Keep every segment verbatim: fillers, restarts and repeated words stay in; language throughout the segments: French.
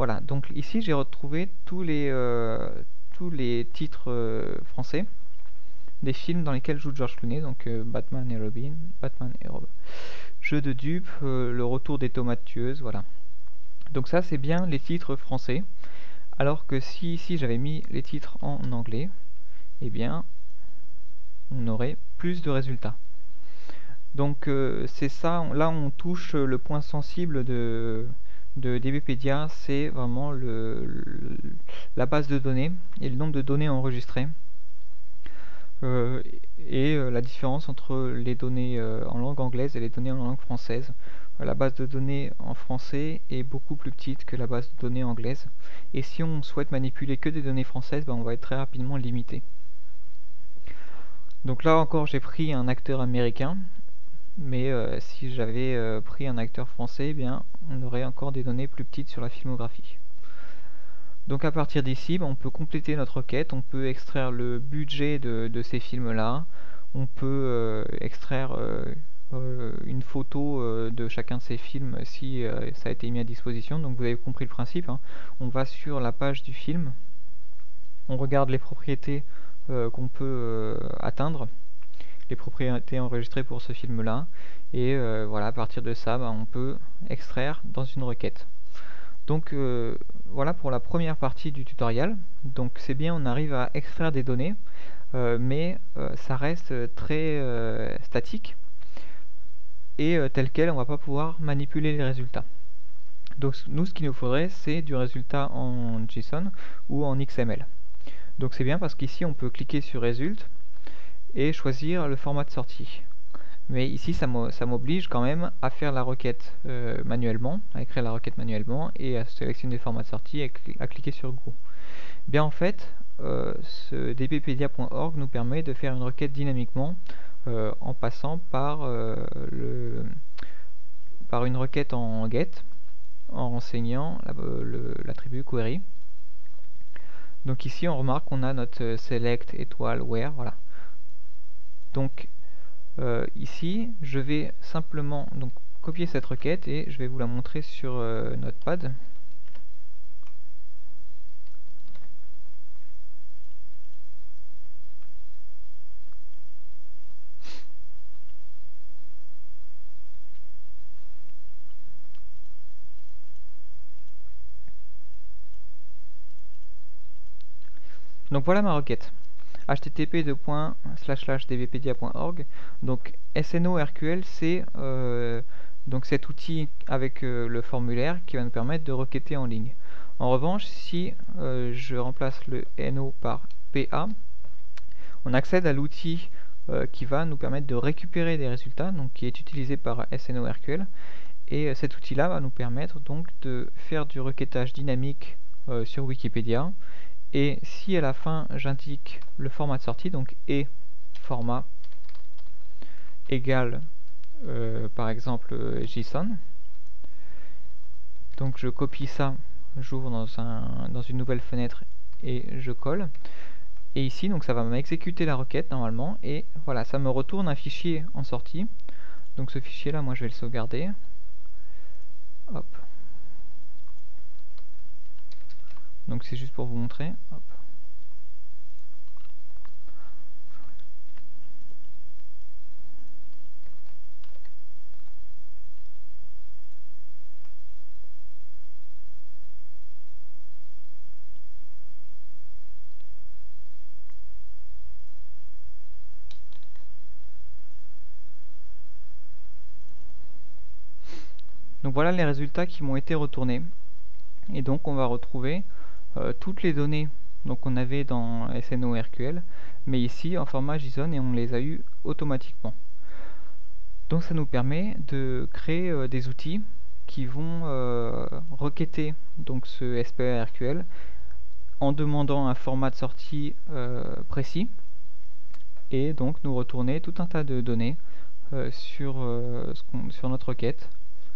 Voilà, donc ici j'ai retrouvé tous les, euh, tous les titres euh, français des films dans lesquels joue George Clooney, donc euh, Batman et Robin, Batman et Robin, Jeu de dupes, euh, Le retour des tomates tueuses, voilà. Donc ça c'est bien les titres français, alors que si ici j'avais mis les titres en anglais, eh bien on aurait plus de résultats. Donc euh, c'est ça, on, là on touche le point sensible de, de DBpedia, c'est vraiment le, le, la base de données et le nombre de données enregistrées. Euh, et euh, la différence entre les données euh, en langue anglaise et les données en langue française. Euh, la base de données en français est beaucoup plus petite que la base de données anglaise. Et si on souhaite manipuler que des données françaises, ben, on va être très rapidement limité. Donc là encore j'ai pris un acteur américain, mais euh, si j'avais euh, pris un acteur français, eh bien on aurait encore des données plus petites sur la filmographie. Donc à partir d'ici, bah, on peut compléter notre requête, on peut extraire le budget de, de ces films-là, on peut euh, extraire euh, euh, une photo euh, de chacun de ces films si euh, ça a été mis à disposition. Donc vous avez compris le principe, hein. On va sur la page du film, on regarde les propriétés euh, qu'on peut euh, atteindre, les propriétés enregistrées pour ce film-là, et euh, voilà, à partir de ça, bah, on peut extraire dans une requête. Donc euh, voilà pour la première partie du tutoriel. Donc c'est bien, on arrive à extraire des données, euh, mais euh, ça reste très euh, statique et euh, tel quel, on va pas pouvoir manipuler les résultats. Donc nous, ce qu'il nous faudrait, c'est du résultat en JSON ou en X M L. Donc c'est bien parce qu'ici on peut cliquer sur Result et choisir le format de sortie. Mais ici, ça m'oblige quand même à faire la requête euh, manuellement, à écrire la requête manuellement et à sélectionner le format de sortie et à cliquer sur Go. Bien en fait, euh, ce D B pedia point org nous permet de faire une requête dynamiquement euh, en passant par, euh, le, par une requête en get, en renseignant l'attribut query. Donc ici, on remarque qu'on a notre select étoile where, voilà. Donc Euh, ici, je vais simplement donc copier cette requête et je vais vous la montrer sur euh, Notepad. Donc voilà ma requête. h t t p deux points slash slash d b pedia point org. Donc SNORQL, c'est euh, donc cet outil avec euh, le formulaire qui va nous permettre de requêter en ligne. En revanche, si euh, je remplace le no par pa, on accède à l'outil euh, qui va nous permettre de récupérer des résultats, donc qui est utilisé par SNORQL, et euh, cet outil là va nous permettre donc de faire du requêtage dynamique euh, sur Wikipédia. Et si à la fin j'indique le format de sortie, donc et format égale euh, par exemple euh, JSON, donc je copie ça, j'ouvre dans, un, dans une nouvelle fenêtre et je colle, et ici donc ça va m'exécuter la requête normalement, et voilà, ça me retourne un fichier en sortie. Donc ce fichier là, moi je vais le sauvegarder, hop. Donc c'est juste pour vous montrer. Hop. Donc voilà les résultats qui m'ont été retournés. Et donc on va retrouver Euh, toutes les données qu'on avait dans SNORQL, mais ici en format JSON, et on les a eu automatiquement. Donc ça nous permet de créer euh, des outils qui vont euh, requêter donc ce SNORQL en demandant un format de sortie euh, précis, et donc nous retourner tout un tas de données euh, sur, euh, ce qu'on, sur notre requête,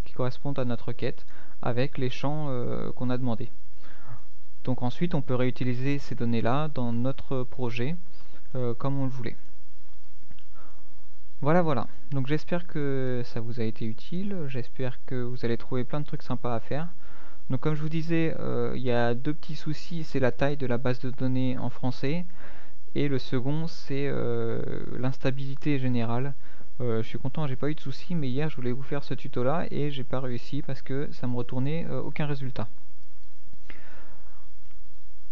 qui correspondent à notre requête avec les champs euh, qu'on a demandés. Donc ensuite, on peut réutiliser ces données-là dans notre projet euh, comme on le voulait. Voilà, voilà. Donc j'espère que ça vous a été utile. J'espère que vous allez trouver plein de trucs sympas à faire. Donc comme je vous disais, euh, il y a deux petits soucis, c'est la taille de la base de données en français, et le second c'est euh, l'instabilité générale. Euh, je suis content, j'ai pas eu de soucis, mais hier je voulais vous faire ce tuto là et j'ai pas réussi parce que ça me retournait euh, aucun résultat.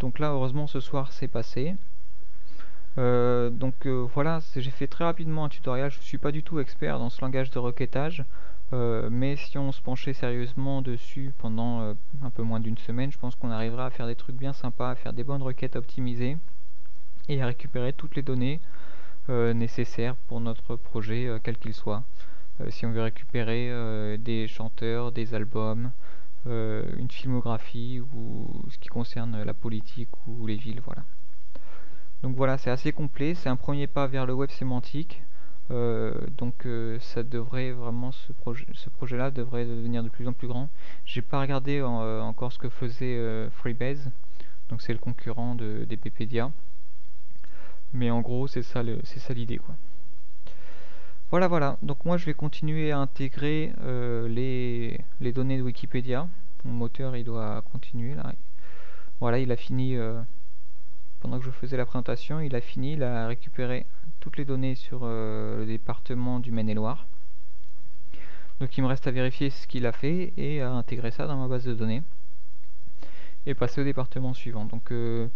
Donc là heureusement ce soir c'est passé. Euh, donc euh, voilà, j'ai fait très rapidement un tutoriel, je ne suis pas du tout expert dans ce langage de requêtage, euh, mais si on se penchait sérieusement dessus pendant euh, un peu moins d'une semaine, je pense qu'on arrivera à faire des trucs bien sympas, à faire des bonnes requêtes optimisées et à récupérer toutes les données euh, nécessaires pour notre projet, euh, quel qu'il soit. Euh, si on veut récupérer euh, des chanteurs, des albums, euh, une filmographie ou ce qui concerne la politique ou les villes, voilà. Donc voilà, c'est assez complet, c'est un premier pas vers le web sémantique, euh, donc euh, ça devrait vraiment, ce projet, ce projet-là devrait devenir de plus en plus grand. J'ai pas regardé en, euh, encore ce que faisait euh, Freebase, donc c'est le concurrent de DBpedia, mais en gros c'est ça, c'est ça l'idée quoi. Voilà voilà, donc moi je vais continuer à intégrer euh, les, les données de Wikipédia. Mon moteur il doit continuer là. Voilà, il a fini. Euh, Pendant que je faisais la présentation, il a fini, il a récupéré toutes les données sur euh, le département du Maine-et-Loire. Donc il me reste à vérifier ce qu'il a fait et à intégrer ça dans ma base de données et passer au département suivant. Donc euh,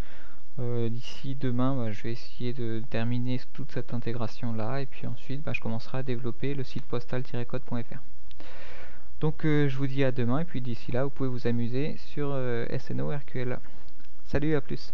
euh, d'ici demain, bah, je vais essayer de terminer toute cette intégration là et puis ensuite bah, je commencerai à développer le site postal tiret code point F R. Donc euh, je vous dis à demain et puis d'ici là vous pouvez vous amuser sur euh, S N O R Q L. Salut, à plus.